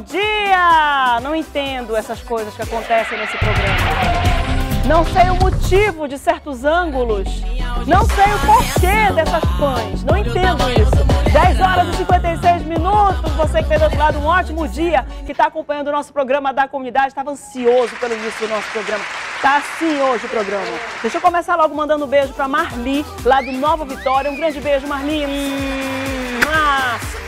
dia! Não entendo essas coisas que acontecem nesse programa. Não sei o motivo de certos ângulos. Não sei o porquê dessas pães. Não entendo isso. 10 horas e 56 minutos. Você que fez do outro lado um ótimo dia, que está acompanhando o nosso programa da comunidade. Estava ansioso pelo início do nosso programa. Tá assim hoje o programa. Deixa eu começar logo mandando um beijo para Marli, lá do Nova Vitória. Um grande beijo, Marli.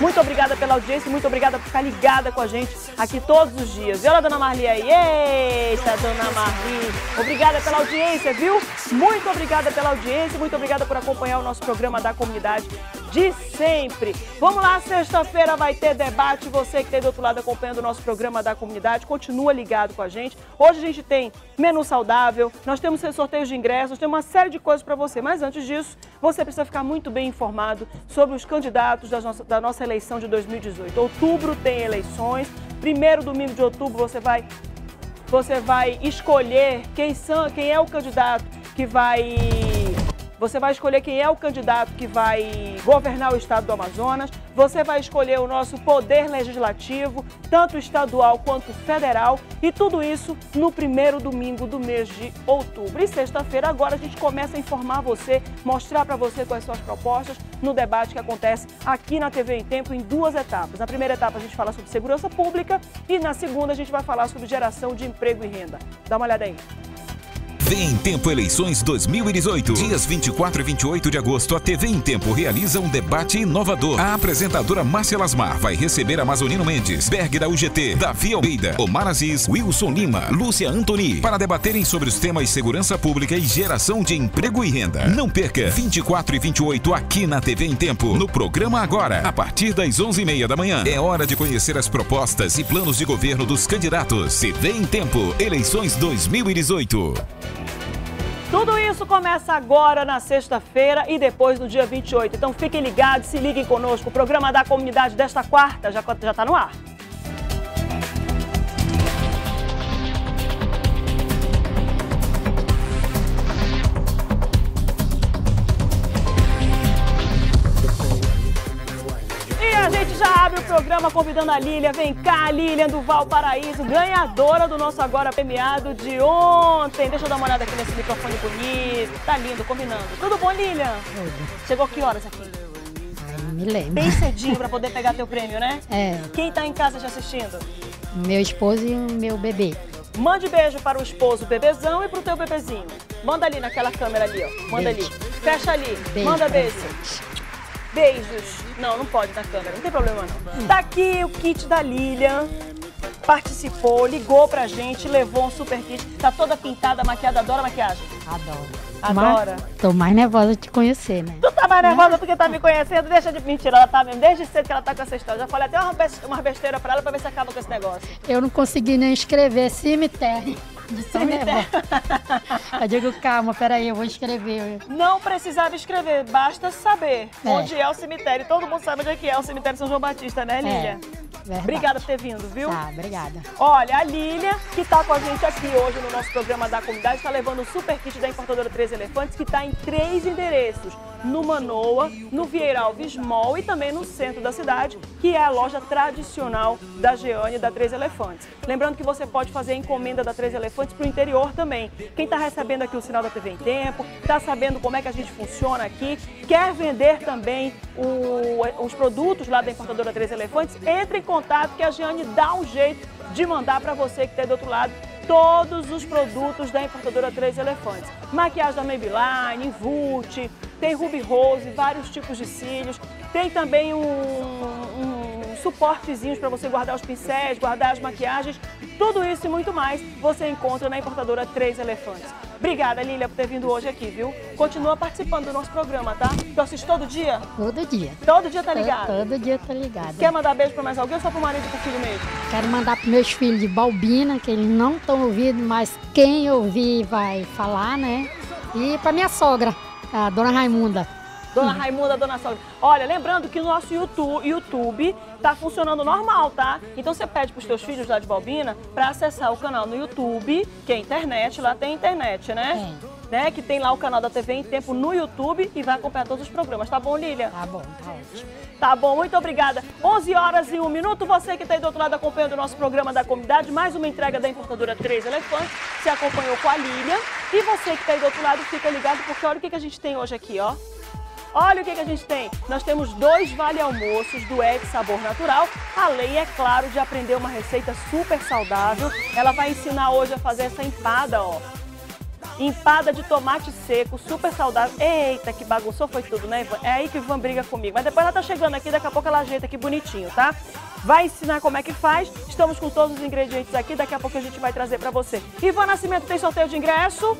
Muito obrigada pela audiência, muito obrigada por ficar ligada com a gente aqui todos os dias. E olha a dona Marli aí. Eita, dona Marli. Obrigada pela audiência, viu? Muito obrigada pela audiência, muito obrigada por acompanhar o nosso programa da comunidade de sempre. Vamos lá, sexta-feira vai ter debate. Você que tem do outro lado acompanhando o nosso programa da comunidade, continua ligado com a gente. Hoje a gente tem menu saudável, nós temos sorteios de ingressos, tem uma série de coisas para você. Mas antes disso, você precisa ficar muito bem informado sobre os candidatos da nossa eleição de 2018. Outubro tem eleições, primeiro domingo de outubro você vai escolher quem é o candidato que vai... Você vai escolher quem é o candidato que vai governar o estado do Amazonas. Você vai escolher o nosso poder legislativo, tanto estadual quanto federal. E tudo isso no primeiro domingo do mês de outubro. E sexta-feira agora a gente começa a informar você, mostrar para você quais são as propostas no debate que acontece aqui na TV em Tempo em duas etapas. Na primeira etapa a gente fala sobre segurança pública e na segunda a gente vai falar sobre geração de emprego e renda. Dá uma olhada aí. TV em Tempo Eleições 2018. Dias 24 e 28 de agosto, a TV em Tempo realiza um debate inovador. A apresentadora Márcia Lasmar vai receber Amazonino Mendes, Berg da UGT, Davi Almeida, Omar Aziz, Wilson Lima, Lúcia Antoni, para debaterem sobre os temas segurança pública e geração de emprego e renda. Não perca, 24 e 28 aqui na TV em Tempo, no programa Agora, a partir das 11h30 da manhã. É hora de conhecer as propostas e planos de governo dos candidatos. TV em Tempo, Eleições 2018. Tudo isso começa agora na sexta-feira e depois no dia 28. Então fiquem ligados, se liguem conosco. O programa da comunidade desta quarta já está no ar. Já abre o programa convidando a Lilian. Vem cá, Lilian do Valparaíso, ganhadora do nosso Agora Premiado de ontem. Deixa eu dar uma olhada aqui nesse microfone bonito. Tá lindo, combinando. Tudo bom, Lilian? Tudo. Chegou que horas aqui? Ai, não me lembro. Bem cedinho pra poder pegar teu prêmio, né? É. Quem tá em casa te assistindo? Meu esposo e o meu bebê. Mande beijo para o esposo, bebezão, e para o teu bebezinho. Manda ali naquela câmera ali, ó. Manda beijo. Ali. Fecha ali. Beijo. Manda beijo. Beijos. Não, não pode na câmera, não tem problema não. Tá aqui o kit da Lilian. Participou, ligou pra gente, levou um super kit. Tá toda pintada, maquiada, adora maquiagem? Adoro. Adora? Mas tô mais nervosa de te conhecer, né? Tu tá mais nervosa porque tá me conhecendo? Deixa de mentir, ela tá mesmo. Desde cedo que ela tá com essa história. Já falei até uma besteira pra ela pra ver se acaba com esse negócio. Eu não consegui nem escrever cemitério. Eu digo, calma, peraí, eu vou escrever. Não precisava escrever, basta saber onde é o cemitério. Todo mundo sabe onde é que é o cemitério de São João Batista, né, Lília? Verdade. Obrigada por ter vindo, viu? Tá, obrigada. Olha, a Lília, que tá com a gente aqui hoje no nosso programa da comunidade, tá levando o super kit da importadora Três Elefantes, que tá em 3 endereços. No Manoa, no Vieira Alves Mall e também no centro da cidade, que é a loja tradicional da Jeane, da Três Elefantes. Lembrando que você pode fazer a encomenda da Três Elefantes para o interior também. Quem está recebendo aqui o sinal da TV em Tempo, está sabendo como é que a gente funciona aqui, quer vender também os produtos lá da importadora Três Elefantes, entre em contato que a Jeane dá um jeito de mandar para você que está do outro lado todos os produtos da importadora Três Elefantes. Maquiagem da Maybelline, Vult, tem Ruby Rose, vários tipos de cílios. Tem também suportezinhos para você guardar os pincéis, guardar as maquiagens. Tudo isso e muito mais você encontra na importadora Três Elefantes. Obrigada, Lília, por ter vindo hoje aqui, viu? Continua participando do nosso programa, tá? Tu assiste todo dia? Todo dia. Todo dia tá ligado? Todo dia tá ligado. Quer mandar beijo pra mais alguém ou só pro marido e pro filho mesmo? Quero mandar pros meus filhos de Balbina, que eles não estão ouvindo, mas quem ouvir vai falar, né? E pra minha sogra, a dona Raimunda. Dona Raimunda, dona sogra. Olha, lembrando que o nosso YouTube tá funcionando normal, tá? Então você pede pros teus filhos lá de Balbina pra acessar o canal no YouTube, que é internet, lá tem internet, né? É. né, que tem lá o canal da TV em Tempo no YouTube e vai acompanhar todos os programas. Tá bom, Lília? Tá bom, tá ótimo. Tá bom, muito obrigada. 11h01, você que está aí do outro lado acompanhando o nosso programa da comunidade, mais uma entrega da importadora Três Elefantes, se acompanhou com a Lília. E você que está aí do outro lado, fica ligado, porque olha o que a gente tem hoje aqui, ó. Olha o que a gente tem. Nós temos 2 vale-almoços do Ed Sabor Natural, além, é claro, de aprender uma receita super saudável. Ela vai ensinar hoje a fazer essa empada, ó. Empada de tomate seco, super saudável. Eita, que bagunçou foi tudo, né, Ivan? É aí que o Ivan briga comigo. Mas depois ela tá chegando aqui, daqui a pouco ela ajeita aqui bonitinho, tá? Vai ensinar como é que faz. Estamos com todos os ingredientes aqui, daqui a pouco a gente vai trazer pra você. Ivan Nascimento, tem sorteio de ingresso?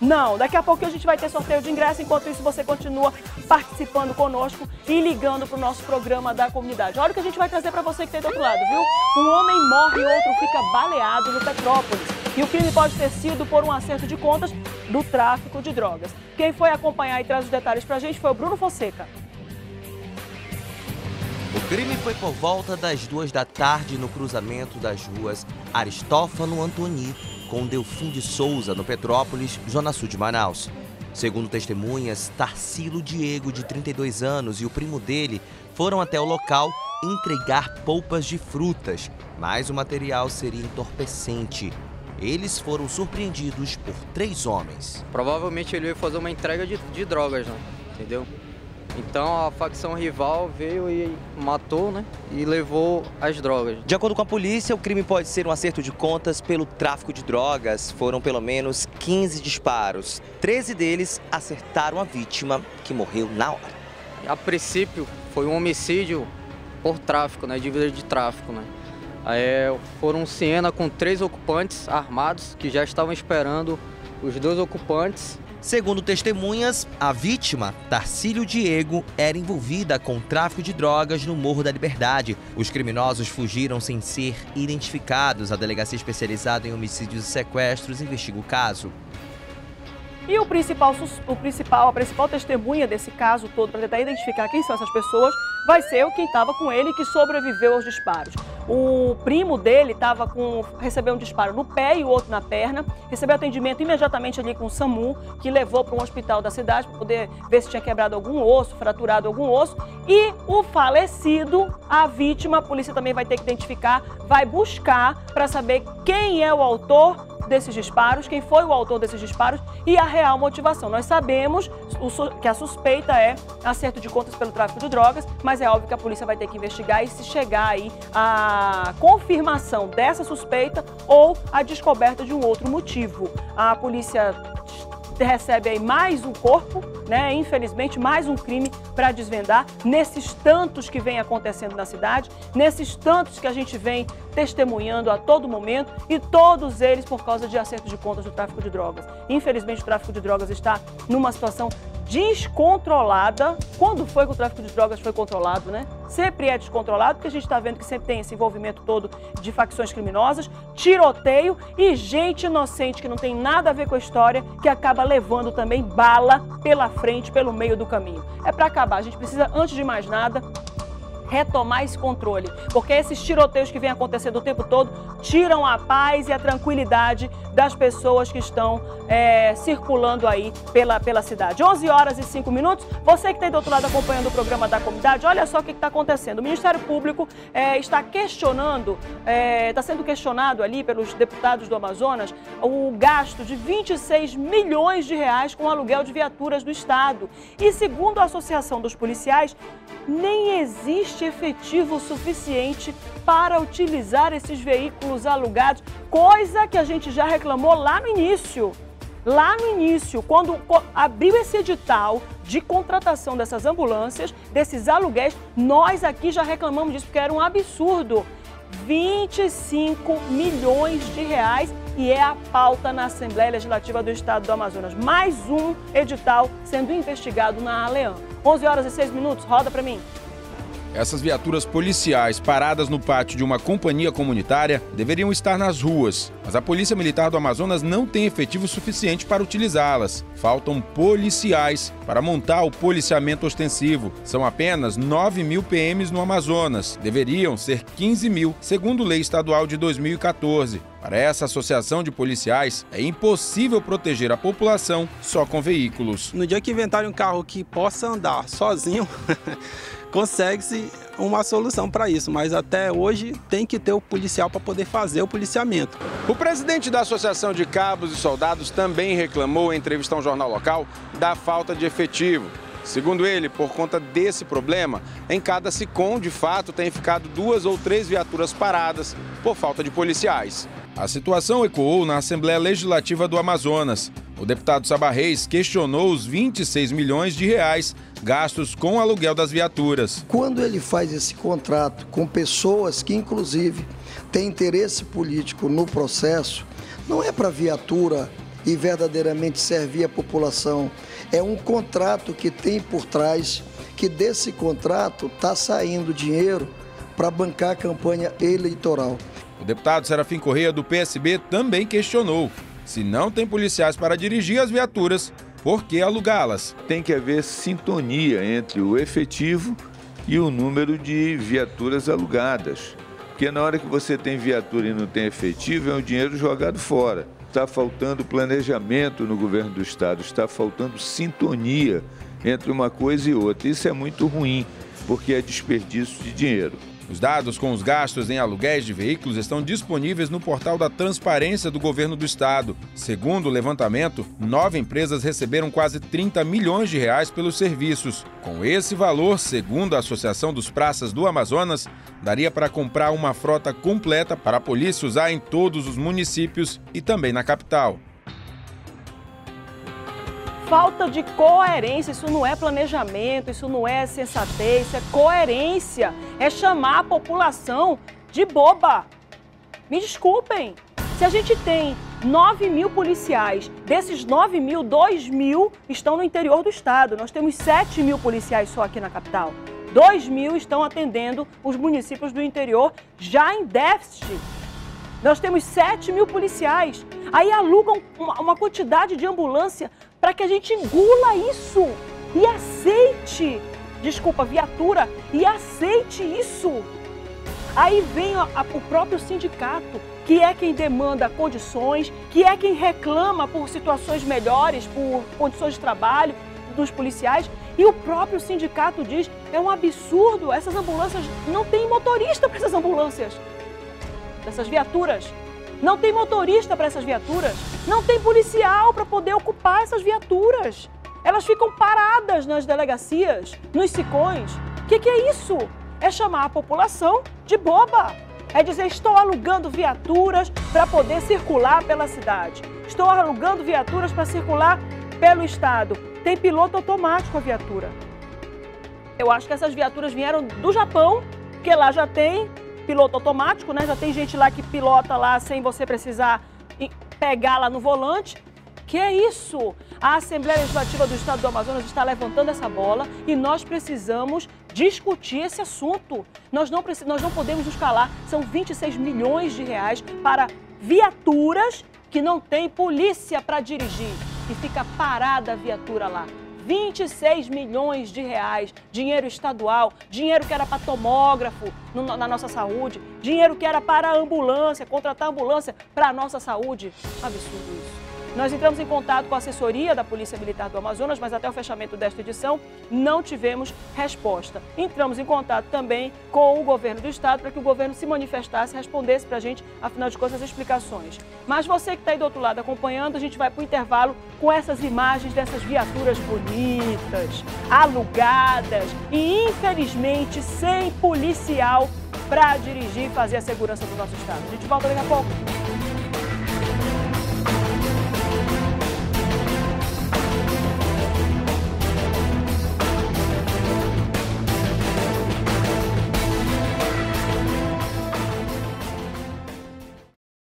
Não, daqui a pouco a gente vai ter sorteio de ingresso. Enquanto isso, você continua participando conosco e ligando para o nosso programa da comunidade. Olha o que a gente vai trazer para você que tem do outro lado, viu? Um homem morre e outro fica baleado no Petrópolis. E o crime pode ter sido por um acerto de contas do tráfico de drogas. Quem foi acompanhar e traz os detalhes para a gente foi o Bruno Fonseca. O crime foi por volta das 14h no cruzamento das ruas Aristófano Antoni com Delfim de Souza, no Petrópolis, zona sul de Manaus. Segundo testemunhas, Tarcílio Diego, de 32 anos, e o primo dele foram até o local entregar polpas de frutas, mas o material seria entorpecente. Eles foram surpreendidos por 3 homens. Provavelmente ele veio fazer uma entrega de drogas, né? Entendeu? Então a facção rival veio e matou, né, e levou as drogas. De acordo com a polícia, o crime pode ser um acerto de contas pelo tráfico de drogas. Foram pelo menos 15 disparos. 13 deles acertaram a vítima, que morreu na hora. A princípio foi um homicídio por tráfico, né, dívida de tráfico, né. Foram Siena com 3 ocupantes armados que já estavam esperando os 2 ocupantes. Segundo testemunhas, a vítima, Tarcílio Diego, era envolvida com tráfico de drogas no Morro da Liberdade. Os criminosos fugiram sem ser identificados. A Delegacia Especializada em Homicídios e Sequestros investiga o caso. E a principal testemunha desse caso todo, para tentar identificar quem são essas pessoas, vai ser quem estava com ele, que sobreviveu aos disparos. O primo dele recebeu um disparo no pé e o outro na perna, recebeu atendimento imediatamente ali com o Samu, que levou para um hospital da cidade para poder ver se tinha quebrado algum osso, fraturado algum osso. E o falecido, a vítima, a polícia também vai ter que identificar, vai buscar para saber quem é o autor desses disparos, quem foi o autor desses disparos e a real motivação. Nós sabemos que a suspeita é acerto de contas pelo tráfico de drogas, mas é óbvio que a polícia vai ter que investigar e se chegar aí a confirmação dessa suspeita ou a descoberta de um outro motivo. A polícia recebe aí mais um corpo, né? Infelizmente, mais um crime para desvendar nesses tantos que vem acontecendo na cidade, nesses tantos que a gente vem testemunhando a todo momento e todos eles por causa de acerto de contas do tráfico de drogas. Infelizmente, o tráfico de drogas está numa situação descontrolada. Quando foi que o tráfico de drogas foi controlado, né? Sempre é descontrolado, porque a gente está vendo que sempre tem esse envolvimento todo de facções criminosas, tiroteio e gente inocente que não tem nada a ver com a história, que acaba levando também bala pela frente, pelo meio do caminho. É para acabar, a gente precisa, antes de mais nada, retomar esse controle, porque esses tiroteios que vem acontecendo o tempo todo tiram a paz e a tranquilidade das pessoas que estão circulando aí pela cidade. 11h05, você que está do outro lado acompanhando o programa da comunidade, olha só o que está acontecendo. O Ministério Público está questionando, está sendo questionado ali pelos deputados do Amazonas, o gasto de 26 milhões de reais com aluguel de viaturas do Estado. E segundo a Associação dos Policiais, nem existe efetivo suficiente para utilizar esses veículos alugados, coisa que a gente já reclamou lá no início. Lá no início, quando abriu esse edital de contratação dessas ambulâncias, desses aluguéis, nós aqui já reclamamos disso, porque era um absurdo. 25 milhões de reais e é a pauta na Assembleia Legislativa do Estado do Amazonas. Mais um edital sendo investigado na ALEAM. 11h06, roda para mim. Essas viaturas policiais paradas no pátio de uma companhia comunitária deveriam estar nas ruas. mas a Polícia Militar do Amazonas não tem efetivo suficiente para utilizá-las. Faltam policiais para montar o policiamento ostensivo. São apenas 9 mil PMs no Amazonas. Deveriam ser 15 mil, segundo lei estadual de 2014. Para essa associação de policiais, é impossível proteger a população só com veículos. No dia que inventarem um carro que possa andar sozinho, consegue-se uma solução para isso, mas até hoje tem que ter o policial para poder fazer o policiamento. O presidente da Associação de Cabos e Soldados também reclamou em entrevista a um jornal local da falta de efetivo. Segundo ele, por conta desse problema, em cada Cicom, de fato, tem ficado 2 ou 3 viaturas paradas por falta de policiais. A situação ecoou na Assembleia Legislativa do Amazonas. O deputado Sabarreis questionou os 26 milhões de reais gastos com o aluguel das viaturas. Quando ele faz esse contrato com pessoas que, inclusive, têm interesse político no processo, não é para viatura e verdadeiramente servir a população. É um contrato que tem por trás, que desse contrato está saindo dinheiro para bancar a campanha eleitoral. O deputado Serafim Correia, do PSB, também questionou. Se não tem policiais para dirigir as viaturas, por que alugá-las? Tem que haver sintonia entre o efetivo e o número de viaturas alugadas. Porque na hora que você tem viatura e não tem efetivo, é um dinheiro jogado fora. Está faltando planejamento no governo do Estado, está faltando sintonia entre uma coisa e outra. Isso é muito ruim, porque é desperdício de dinheiro. Os dados com os gastos em aluguéis de veículos estão disponíveis no Portal da Transparência do Governo do Estado. Segundo o levantamento, 9 empresas receberam quase 30 milhões de reais pelos serviços. Com esse valor, segundo a Associação dos Praças do Amazonas, daria para comprar uma frota completa para a polícia usar em todos os municípios e também na capital. Falta de coerência, isso não é planejamento, isso não é sensatez, isso é coerência, é chamar a população de boba. Me desculpem, se a gente tem 9 mil policiais, desses 9 mil, 2 mil estão no interior do estado. Nós temos 7 mil policiais só aqui na capital. 2 mil estão atendendo os municípios do interior já em déficit. Nós temos 7 mil policiais, aí alugam uma quantidade de ambulância para que a gente engula isso e aceite, desculpa, viatura, e aceite isso. Aí vem o próprio sindicato, que é quem demanda condições, que é quem reclama por situações melhores, por condições de trabalho dos policiais, e o próprio sindicato diz, é um absurdo, essas ambulâncias, não tem motorista para essas ambulâncias. Essas viaturas, não tem motorista para essas viaturas, não tem policial para poder ocupar essas viaturas. Elas ficam paradas nas delegacias, nos Cicões. O que é isso? É chamar a população de boba. É dizer, estou alugando viaturas para poder circular pela cidade. Estou alugando viaturas para circular pelo estado. Tem piloto automático a viatura. Eu acho que essas viaturas vieram do Japão, que lá já tem piloto automático, né? Já tem gente lá que pilota lá sem você precisar pegar lá no volante. Que é isso? A Assembleia Legislativa do Estado do Amazonas está levantando essa bola e nós precisamos discutir esse assunto. Nós não podemos nos calar. São 26 milhões de reais para viaturas que não tem polícia para dirigir. E fica parada a viatura lá. 26 milhões de reais, dinheiro estadual, dinheiro que era para tomógrafo na nossa saúde, dinheiro que era para ambulância, contratar ambulância para a nossa saúde. Absurdo isso. Nós entramos em contato com a assessoria da Polícia Militar do Amazonas, mas até o fechamento desta edição não tivemos resposta. Entramos em contato também com o governo do estado para que o governo se manifestasse, respondesse para a gente, afinal de contas, as explicações. Mas você que está aí do outro lado acompanhando, a gente vai para o intervalo com essas imagens dessas viaturas bonitas, alugadas e, infelizmente, sem policial para dirigir e fazer a segurança do nosso estado. A gente volta daqui a pouco.